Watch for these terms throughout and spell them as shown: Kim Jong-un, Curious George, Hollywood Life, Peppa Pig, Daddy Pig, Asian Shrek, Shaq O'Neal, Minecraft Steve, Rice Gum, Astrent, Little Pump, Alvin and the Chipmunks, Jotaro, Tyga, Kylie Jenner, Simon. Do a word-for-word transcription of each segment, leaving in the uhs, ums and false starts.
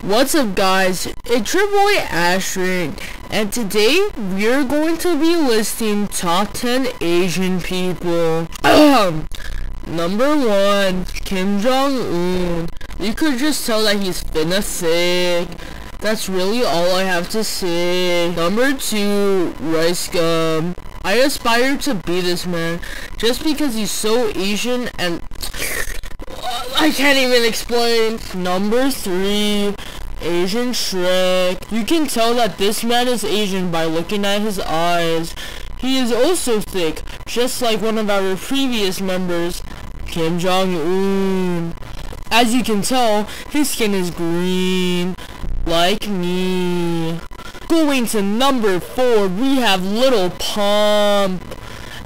What's up guys, it's your boy Astrent, and today we're going to be listing top ten Asian people. Number one, Kim Jong-un. You could just tell that he's finna sick. That's really all I have to say. Number two, Rice Gum. I aspire to be this man, just because he's so Asian and I can't even explain. Number three, Asian Shrek. You can tell that this man is Asian by looking at his eyes. He is also thick, just like one of our previous members, Kim Jong-un. As you can tell, his skin is green, like me. Going to number four, we have Little Pump.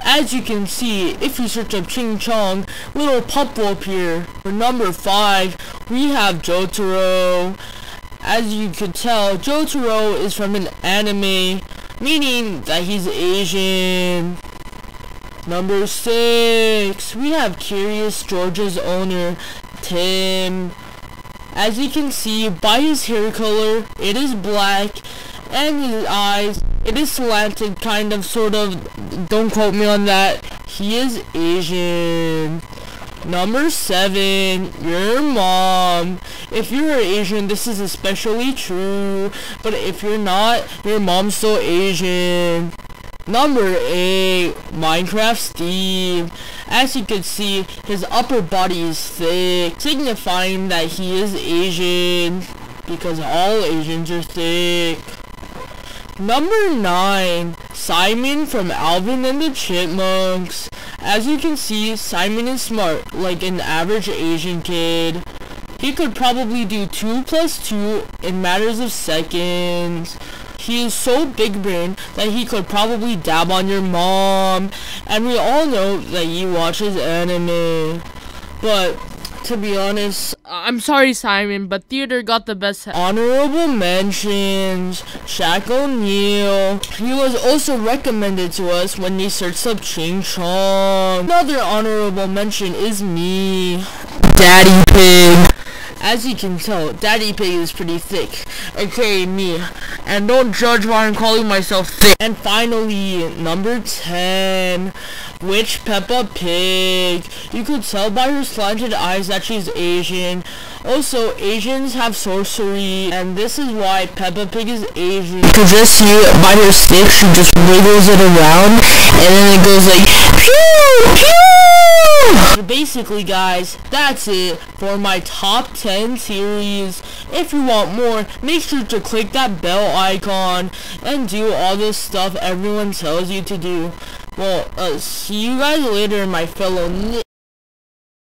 As you can see, if you search up Ching Chong, Little Pump will appear. For number five, we have Jotaro. As you can tell, Jotaro is from an anime, meaning that he's Asian. Number six, we have Curious George's owner, Tim. As you can see, by his hair color, it is black, and his eyes, it is slanted, kind of, sort of, don't quote me on that. He is Asian. Number seven, your mom. If you're Asian, this is especially true, but if you're not, your mom's still Asian. Number eight, Minecraft Steve. As you can see, his upper body is thick, signifying that he is Asian, because all Asians are thick. Number nine, Simon from Alvin and the Chipmunks. As you can see, Simon is smart, like an average Asian kid. He could probably do two plus two in matters of seconds. He is so big-brained that he could probably dab on your mom. And we all know that he watches anime. But to be honest, I'm sorry Simon, but theater got the best. Honorable mentions, Shaq O'Neal. He was also recommended to us when we searched up Ching Chong. Another honorable mention is me, Daddy Pig. As you can tell, Daddy Pig is pretty thick, aka me. And don't judge why I'm calling myself thick. And finally, number ten, Witch Peppa Pig. You could tell by her slanted eyes that she's Asian. Also, Asians have sorcery, and this is why Peppa Pig is Asian. You could just see by her stick, she just wiggles it around, and then it goes like, pew, pew! So basically, guys, that's it for my top ten series. If you want more, make sure to click that bell icon and do all this stuff everyone tells you to do. Well, uh, see you guys later, my fellow